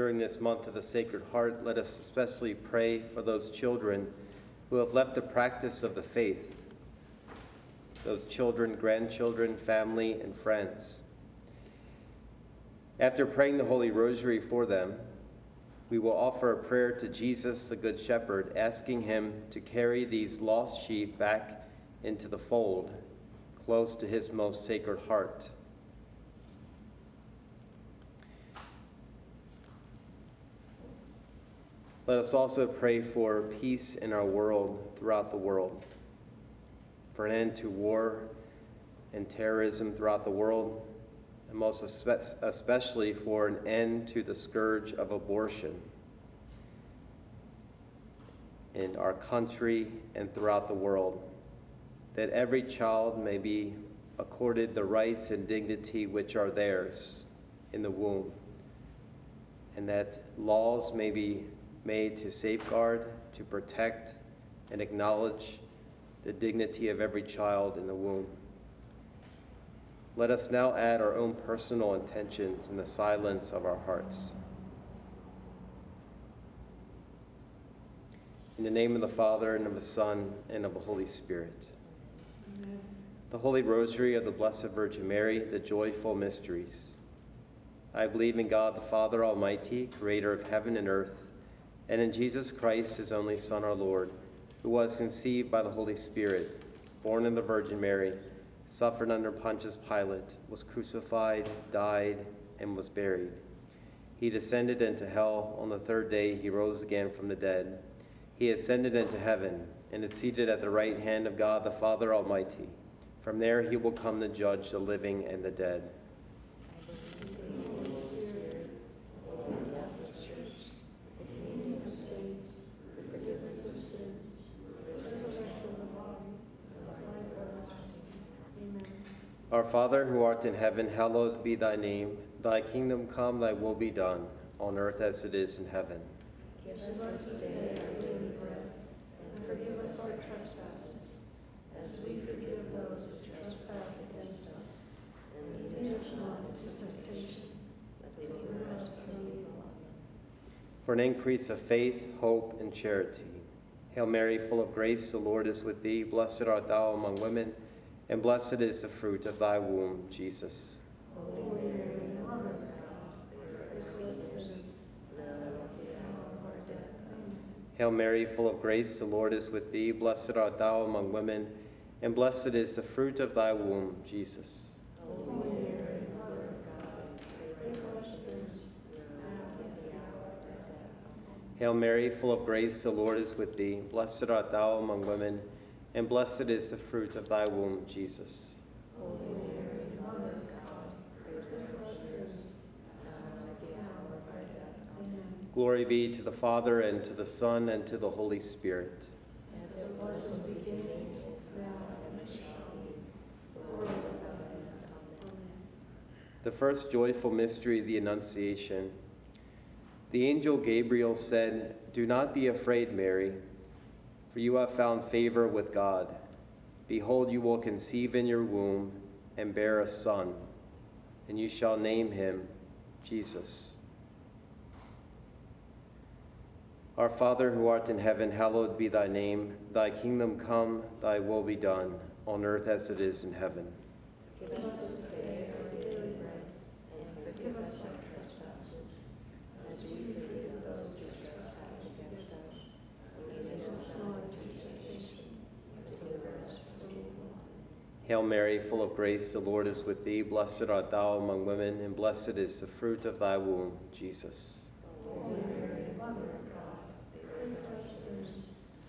during this month of the Sacred Heart, let us especially pray for those children who have left the practice of the faith, those children, grandchildren, family, and friends. After praying the Holy Rosary for them, we will offer a prayer to Jesus, the Good Shepherd, asking him to carry these lost sheep back into the fold, close to his most sacred heart. Let us also pray for peace in our world, throughout the world, for an end to war and terrorism throughout the world, and most especially for an end to the scourge of abortion in our country and throughout the world, that every child may be accorded the rights and dignity which are theirs in the womb, and that laws may be made to safeguard, to protect, and acknowledge the dignity of every child in the womb. Let us now add our own personal intentions in the silence of our hearts. In the name of the Father, and of the Son, and of the Holy Spirit. Amen. The Holy Rosary of the Blessed Virgin Mary, the Joyful Mysteries. I believe in God, the Father Almighty, creator of heaven and earth, and in Jesus Christ, his only Son, our Lord, who was conceived by the Holy Spirit, born of the Virgin Mary, suffered under Pontius Pilate, was crucified, died, and was buried. He descended into hell. On the third day, he rose again from the dead. He ascended into heaven and is seated at the right hand of God, the Father Almighty. From there, he will come to judge the living and the dead. Our Father, who art in heaven, hallowed be thy name. Thy kingdom come, thy will be done, on earth as it is in heaven. Give us this day our daily bread, and forgive us our trespasses, as we forgive those who trespass against us. And lead us not into temptation, but deliver us from evil. For an increase of faith, hope, and charity. Hail Mary, full of grace, the Lord is with thee. Blessed art thou among women, and blessed is the fruit of thy womb, Jesus. Holy Mary, Mother of God, pray for us sinners, now and at the hour of our death. Amen. Hail Mary, full of grace, the Lord is with thee. Blessed art thou among women, and blessed is the fruit of thy womb, Jesus. Holy Mary, Mother of God, pray for us sinners, now and at the hour of our death. Amen. Hail Mary, full of grace, the Lord is with thee. Blessed art thou among women, and blessed is the fruit of thy womb, Jesus. Holy Mary, Mother of God, pray for us sinners, now and at the hour of our death. Amen. Glory be to the Father, and to the Son, and to the Holy Spirit. As it was in the beginning, is now, and shall be, the world without end. Amen. The first joyful mystery, the Annunciation. The angel Gabriel said, "Do not be afraid, Mary, for you have found favor with God. Behold, you will conceive in your womb and bear a son, and you shall name him Jesus." Our Father, who art in heaven, hallowed be thy name. Thy kingdom come, thy will be done, on earth as it is in heaven. Give us this day our daily bread, and forgive us our trespasses, as we forgive those who trespass against us. Hail Mary, full of grace, the Lord is with thee. Blessed art thou among women, and blessed is the fruit of thy womb, Jesus. Holy Mary, Mother of God, pray for us sinners,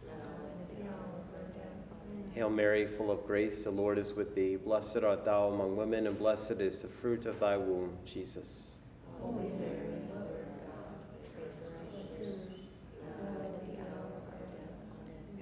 now and at the hour of our death. Amen. Hail Mary, full of grace, the Lord is with thee. Blessed art thou among women, and blessed is the fruit of thy womb, Jesus. Holy Mary, Mother of God, pray for us sinners, now and at the hour of our death. Amen.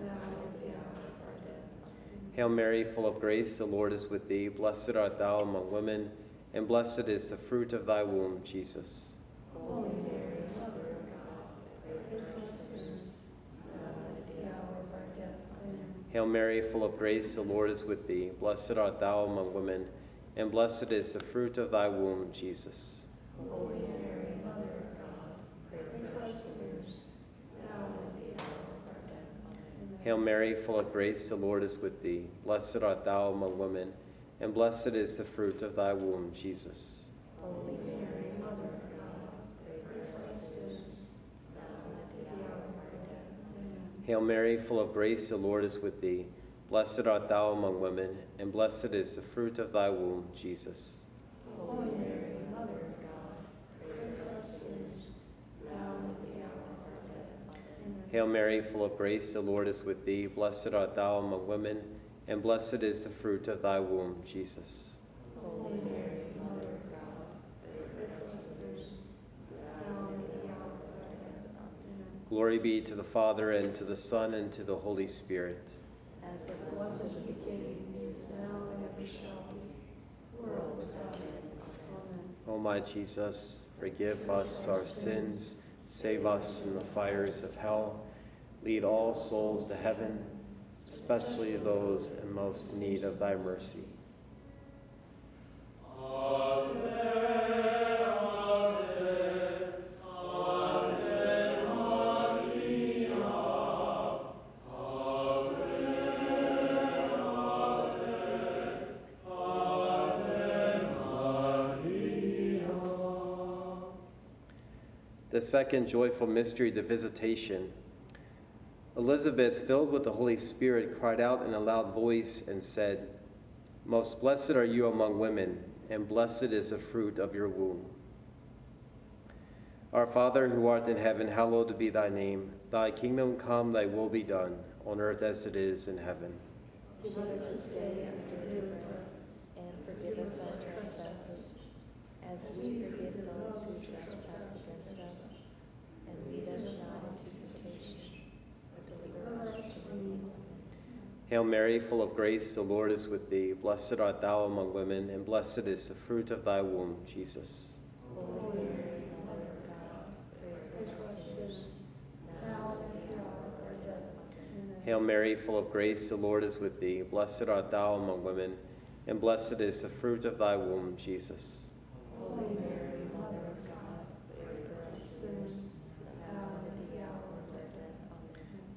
now and at the hour of our death. Hail Mary, full of grace, the Lord is with thee. Blessed art thou among women, and blessed is the fruit of thy womb, Jesus. Holy Mary, Mother of God, pray for us sinners, now and at the hour of our death. Amen. Hail Mary, full of grace, the Lord is with thee. Blessed art thou among women, and blessed is the fruit of thy womb, Jesus. Holy Mary, Mother of God, pray for us sinners, now and at the hour of our death. Amen. Hail Mary, full of grace, the Lord is with thee. Blessed art thou among women, and blessed is the fruit of thy womb, Jesus. Holy Mary, Mother of God, pray for us sinners, now and at the hour of our death. Amen. Hail Mary, full of grace, the Lord is with thee. Blessed art thou among women, and blessed is the fruit of thy womb, Jesus. Holy Mary, Mother of God, pray for us sinners, now and at the hour of our death. Amen. Hail Mary, full of grace, the Lord is with thee. Blessed art thou among women, and blessed is the fruit of thy womb, Jesus. Holy Mary, Mother of God, pray for us sinners, now and at the hour of our death. Amen. Glory be to the Father, and to the Son, and to the Holy Spirit. As it was in the beginning, is now, and ever shall be, world without end. Amen. O my Jesus, forgive us our sins, save us from the fires of hell, lead all souls to heaven, especially those in most need of thy mercy. Amen. The second joyful mystery, the Visitation. Elizabeth, filled with the Holy Spirit, cried out in a loud voice and said, "Most blessed are you among women, and blessed is the fruit of your womb." Our Father, who art in heaven, hallowed be thy name. Thy kingdom come, thy will be done, on earth as it is in heaven. Give us this day our daily bread, and forgive us our trespasses, as we forgive those who trespass against us. And lead us not into temptation, but deliver us from evil. Hail Mary, full of grace, the Lord is with thee. Blessed art thou among women, and blessed is the fruit of thy womb, Jesus. Holy Mary, Mother of God, pray for us sinners, now and at the hour of our death. Amen. Hail Mary, full of grace, the Lord is with thee. Blessed art thou among women, and blessed is the fruit of thy womb, Jesus. Holy Mary, Mother of God, pray for us sinners, now and at the hour of our death. Amen.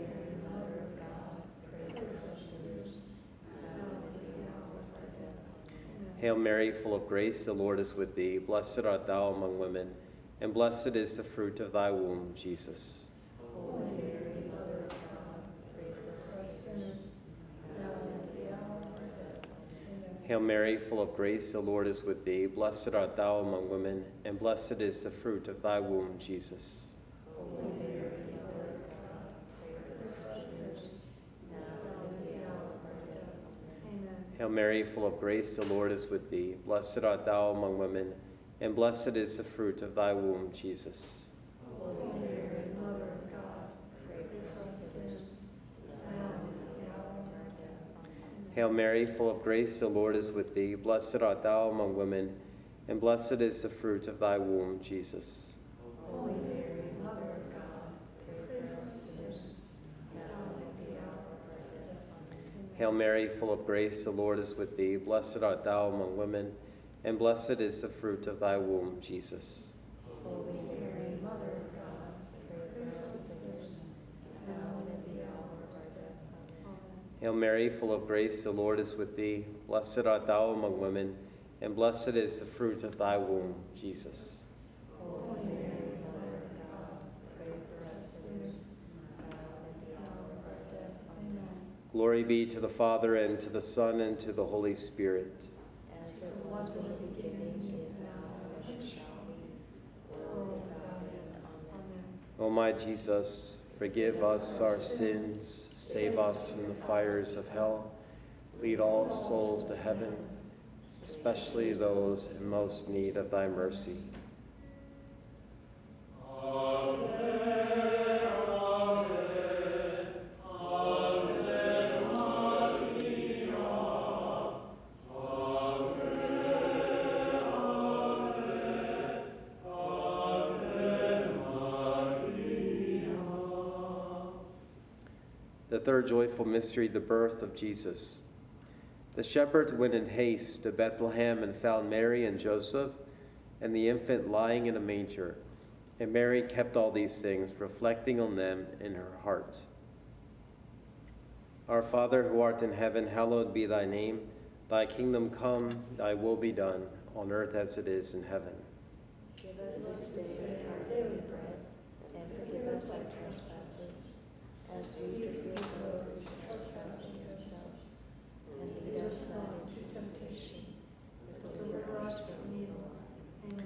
Hail Mary, full of grace, the Lord is with thee. Blessed art thou among women, and blessed is the fruit of thy womb, Jesus. Holy Mary, Mother of God, pray for us sinners, now and at the hour of our death. Amen. Hail Mary, full of grace, the Lord is with thee. Blessed art thou among women, and blessed is the fruit of thy womb, Jesus. Holy Mary, Mother of God, pray for us sinners, now and at the hour of our death. Amen. Hail Mary, full of grace, the Lord is with thee. Blessed art thou among women, and blessed is the fruit of thy womb, Jesus. Holy Mary, Mother of God, pray for us sinners, now and at the hour of our death. Amen. Hail Mary, full of grace, the Lord is with thee. Blessed art thou among women, and blessed is the fruit of thy womb, Jesus. Holy Mary, Mother of God, pray for us sinners, now and at the hour of our death. Amen. Hail Mary, full of grace, the Lord is with thee. Blessed art thou among women, and blessed is the fruit of thy womb, Jesus. Holy Mary, Mother of God, pray for us sinners, now and at the hour of our death. Amen. Hail Mary, full of grace, the Lord is with thee. Blessed art thou among women, and blessed is the fruit of thy womb, Jesus. Holy Mary, Mother of God, pray for us sinners, now and at the hour of our death. Amen. Glory be to the Father, and to the Son, and to the Holy Spirit. Was in the beginning, is now, and ever shall be, world without end. O my Jesus, forgive us our sins, save us from the fires of hell, lead all souls to heaven, especially those in most need of thy mercy. The third joyful mystery, the birth of Jesus. The shepherds went in haste to Bethlehem and found Mary and Joseph and the infant lying in a manger. And Mary kept all these things, reflecting on them in her heart. Our Father, who art in heaven, hallowed be thy name. Thy kingdom come, thy will be done, on earth as it is in heaven. Give us this day our daily bread, and forgive us our trespasses, as we forgive those who trespass against us, and lead us not into temptation, but deliver us from evil. Amen.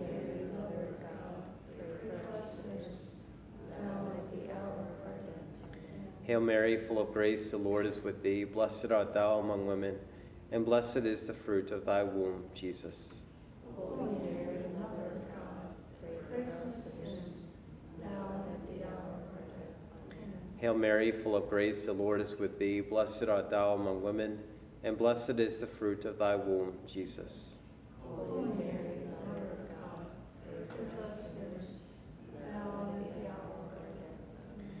Mary, Mother of God, pray for us sinners, now and at the hour of our death. Amen. Hail Mary, full of grace, the Lord is with thee. Blessed art thou among women, and blessed is the fruit of thy womb, Jesus. Holy Mary, Mother of God, pray for us sinners, now and at the hour of our death. Amen. Hail Mary, full of grace, the Lord is with thee. Blessed art thou among women, and blessed is the fruit of thy womb, Jesus. Holy Mary, Mother of God, pray for us sinners, now and at the hour of our death. Amen.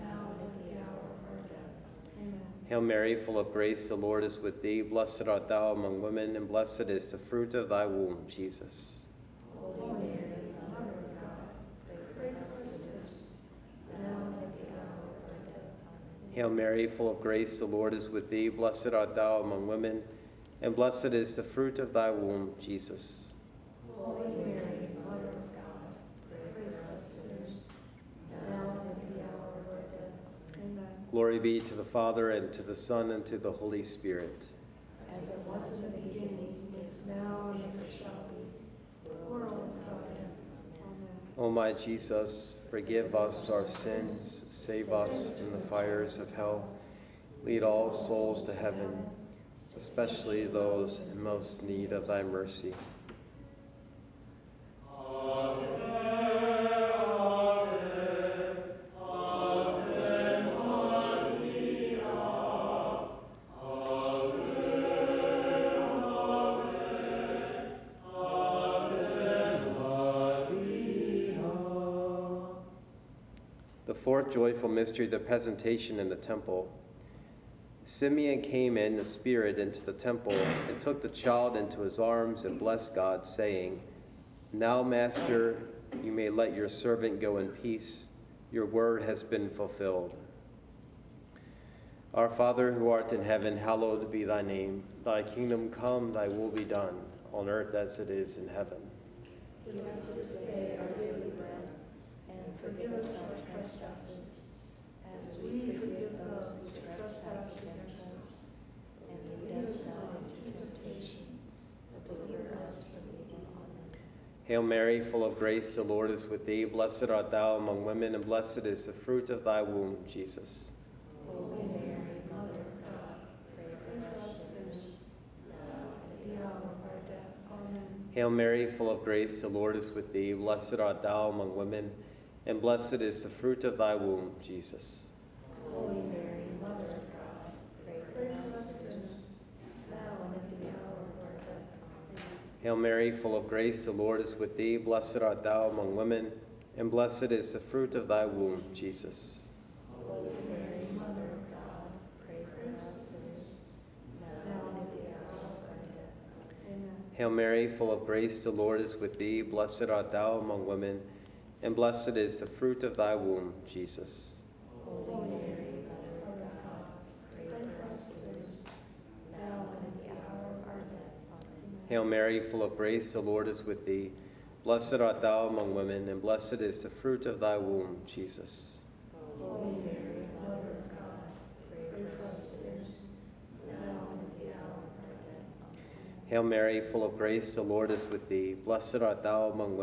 now and at the hour of our death. Amen. Hail Mary, full of grace, the Lord is with thee. Blessed art thou among women, and blessed is the fruit of thy womb, Jesus. Holy Mary, Mother of God, pray for us sinners, now and at the hour of our death. Amen. Hail Mary, full of grace, the Lord is with thee. Blessed art thou among women, and blessed is the fruit of thy womb, Jesus. Holy Mary, Mother of God, pray for us sinners, now and at the hour of our death. Amen. Glory be to the Father, and to the Son, and to the Holy Spirit. As it was in the beginning, is now, and ever shall be, the world without end. Amen. O my Jesus, forgive us our sins, save us from the fires of hell, lead all souls to heaven, especially those in most need of thy mercy. Amen, Ave, Ave Maria, Ave, Ave, Ave Maria. The fourth joyful mystery, the presentation in the temple. Simeon came in the Spirit into the temple and took the child into his arms and blessed God, saying, "Now, Master, you may let your servant go in peace. Your word has been fulfilled." Our Father, who art in heaven, hallowed be thy name. Thy kingdom come, thy will be done, on earth as it is in heaven. Give us this day our daily bread, and forgive us our trespasses, as we forgive those who trespass against us, and lead us not into temptation, but deliver us from evil. Hail Mary, full of grace, the Lord is with thee. Blessed art thou among women, and blessed is the fruit of thy womb, Jesus. Holy Mary, Mother of God, pray for us sinners, now and at the hour of our death. Amen. Hail Mary, full of grace, the Lord is with thee. Blessed art thou among women, and blessed is the fruit of thy womb, Jesus. Holy Mary, Mother of God, pray for us sinners, now and at the hour of our death. Amen. Hail Mary, full of grace, the Lord is with thee. Blessed art thou among women, and blessed is the fruit of thy womb, Jesus. Holy Mary, Mother of God, pray for us sinners, now and at the hour of our death. Amen. Hail Mary, full of grace, the Lord is with thee. Blessed art thou among women, and blessed is the fruit of thy womb, Jesus. Holy Mary, Mother of God, pray for us sinners, now and at the hour of our death. Amen. Hail Mary, full of grace, the Lord is with thee. Blessed art thou among women, and blessed is the fruit of thy womb, Jesus. Holy Mary, Mother of God, pray for us sinners, now and at the hour of our death. Amen. Hail Mary, full of grace, the Lord is with thee. Blessed art thou among women,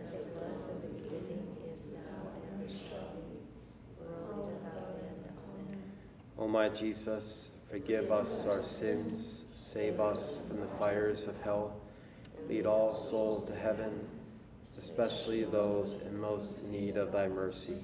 As it was in the beginning, is now, and shall be, world without end. Amen. O my Jesus, forgive us our sins, save us from the fires of hell, lead all souls to heaven, especially those in most need of thy mercy.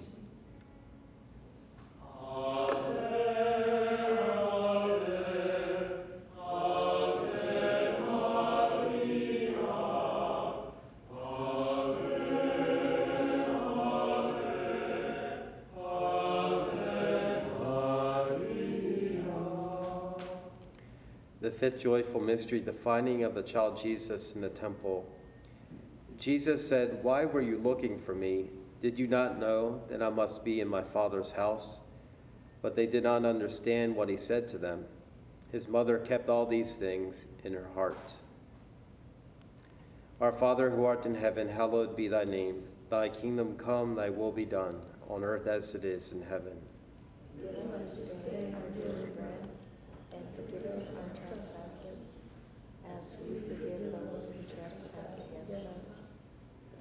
The fifth joyful mystery, the finding of the child Jesus in the temple. Jesus said, "Why were you looking for me? Did you not know that I must be in my Father's house?" But they did not understand what he said to them. His mother kept all these things in her heart. Our Father who art in heaven, hallowed be thy name. Thy kingdom come, thy will be done, on earth as it is in heaven. Give us this day our daily bread, and forgive us our trespasses, as we forgive those who trespass against us.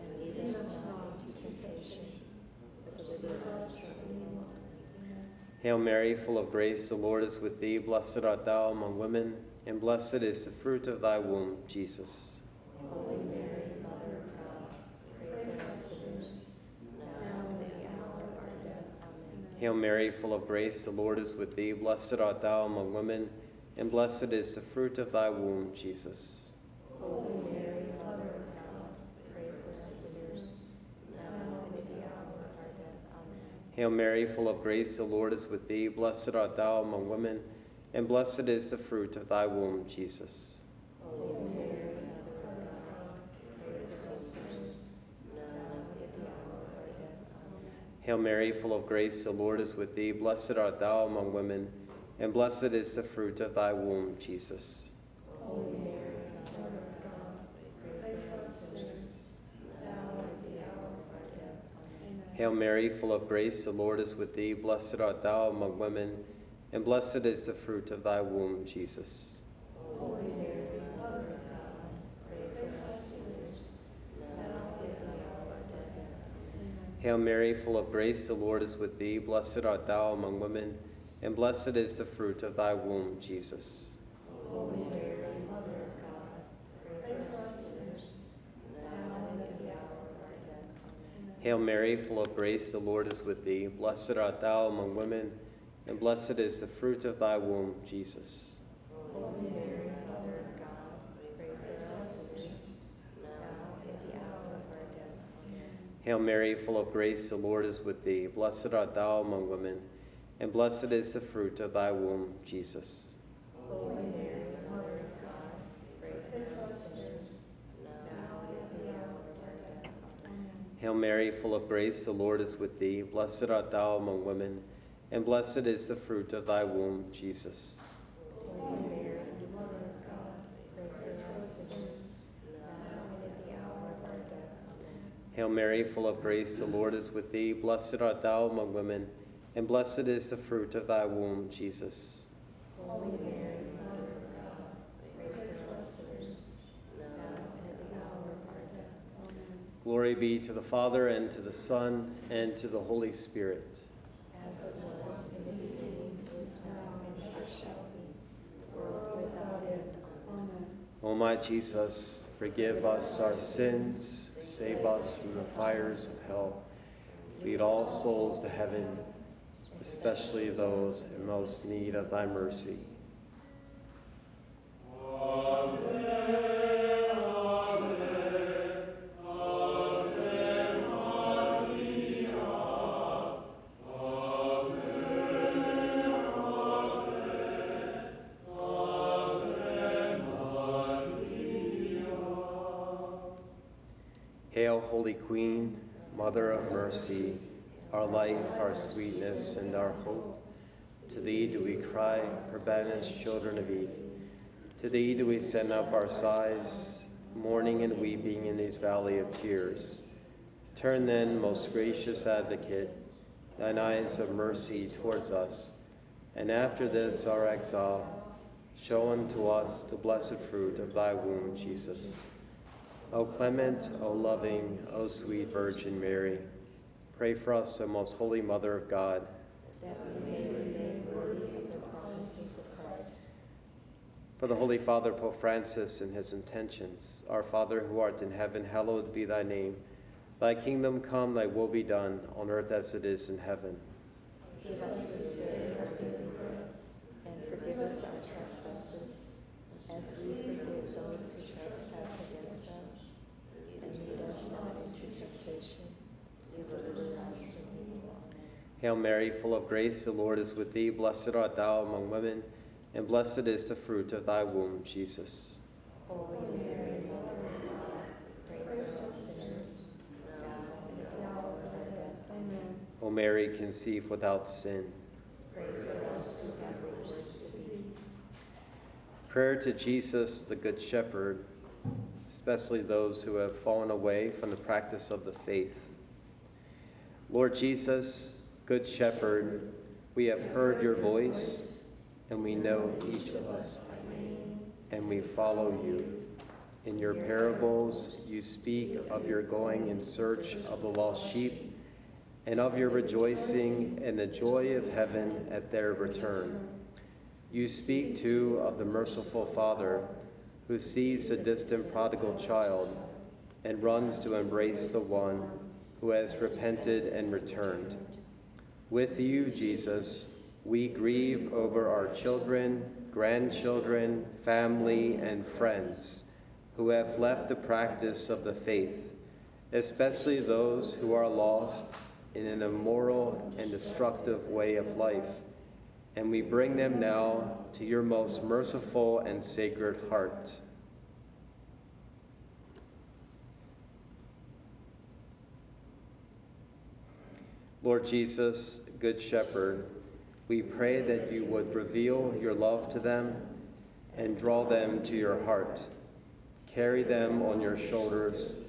And lead us not into temptation, but deliver us from evil. Hail Mary, full of grace, the Lord is with thee. Blessed art thou among women, and blessed is the fruit of thy womb, Jesus. Holy Mary, Mother of God, pray for us sinners, now and at the hour of our death. Amen. Hail Mary, full of grace, the Lord is with thee. Blessed art thou among women, and blessed is the fruit of thy womb, Jesus. Holy Mary, Mother of God, pray for us sinners, now and at the hour of our death. Amen. Hail Mary, full of grace, the Lord is with thee. Blessed art thou among women, and blessed is the fruit of thy womb, Jesus. Holy Mary, Mother of God, pray for us sinners, now and at the hour of our death. Amen. Hail Mary, full of grace, the Lord is with thee. Blessed art thou among women, and blessed is the fruit of thy womb, Jesus. Holy Mary, Mother of God, pray for us sinners, now and at the hour of our death. Amen. Hail Mary, full of grace, the Lord is with thee. Blessed art thou among women, and blessed is the fruit of thy womb, Jesus. Holy Mary, Mother of God, pray for us sinners, now and at the hour of our death. Amen. Hail Mary, full of grace, the Lord is with thee. Blessed art thou among women, and blessed is the fruit of thy womb, Jesus. Holy Mary, Mother of God, pray for us sinners, now and at the hour of our Hail Mary, full of grace, the Lord is with thee. Blessed art thou among women, and blessed is the fruit of thy womb, Jesus. Holy Mary, Mother of God, pray for us sinners, now and at the hour of our death. Amen. Hail Mary, full of grace, the Lord is with thee. Blessed art thou among women, and blessed is the fruit of thy womb, Jesus. Holy Mary, Mother of God, pray for us sinners, now and at the hour of our death. Amen. Hail Mary, full of grace, the Lord is with thee. Blessed art thou among women, and blessed is the fruit of thy womb, Jesus. Holy Mary, Mother of God, pray for us sinners, now and at the hour of our death. Amen. Hail Mary, full of grace, the Lord is with thee. Blessed art thou among women, and blessed is the fruit of thy womb, Jesus. Holy Mary, Mother of God, pray for us sinners, now and at the hour of our death. Amen. Glory be to the Father, and to the Son, and to the Holy Spirit. As it was in the beginning, is now, and ever shall be, world without end. Amen. O my Jesus, forgive us our sins, save us from the fires of hell, lead all souls to heaven, especially those in most need of thy mercy. Hail, Holy Queen, Mother of Mercy, our life, our sweetness, and our hope. To thee do we cry, her banished children of Eve. To thee do we send up our sighs, mourning and weeping in this valley of tears. Turn then, most gracious advocate, thine eyes of mercy towards us, and after this our exile, show unto us the blessed fruit of thy womb, Jesus. O clement, O loving, O sweet Virgin Mary, pray for us, O most holy Mother of God, that we may remain worthy of the promises of Christ. For the Holy Father Pope Francis and his intentions. Our Father who art in heaven, hallowed be thy name. Thy kingdom come, thy will be done, on earth as it is in heaven. Give us this day our daily bread, and forgive us our trespasses, as we forgive those who trespass against us. Lead us not into temptation, deliver us from evil. Hail Mary, full of grace, the Lord is with thee. Blessed art thou among women, and blessed is the fruit of thy womb, Jesus. Holy Mary, Mother of God, pray for us sinners, now and at the hour of our death. Amen. O Mary, conceived without sin, pray for us who have recourse to thee. Prayer to Jesus, the Good Shepherd, especially those who have fallen away from the practice of the faith. Lord Jesus, Good Shepherd, we have heard your voice, and we know each of us by name, and we follow you. In your parables, you speak of your going in search of the lost sheep, and of your rejoicing and the joy of heaven at their return. You speak, too, of the merciful Father, who sees the distant prodigal child and runs to embrace the one who has repented and returned. With you, Jesus, we grieve over our children, grandchildren, family, and friends who have left the practice of the faith, especially those who are lost in an immoral and destructive way of life, and we bring them now to your most merciful and sacred heart. Lord Jesus, Good Shepherd, we pray that you would reveal your love to them and draw them to your heart. Carry them on your shoulders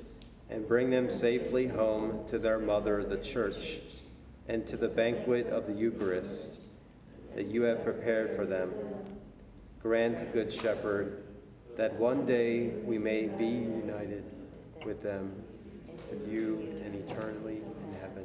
and bring them safely home to their mother, the Church, and to the banquet of the Eucharist that you have prepared for them. Grant, Good Shepherd, that one day we may be united with them, with you, and eternally in heaven.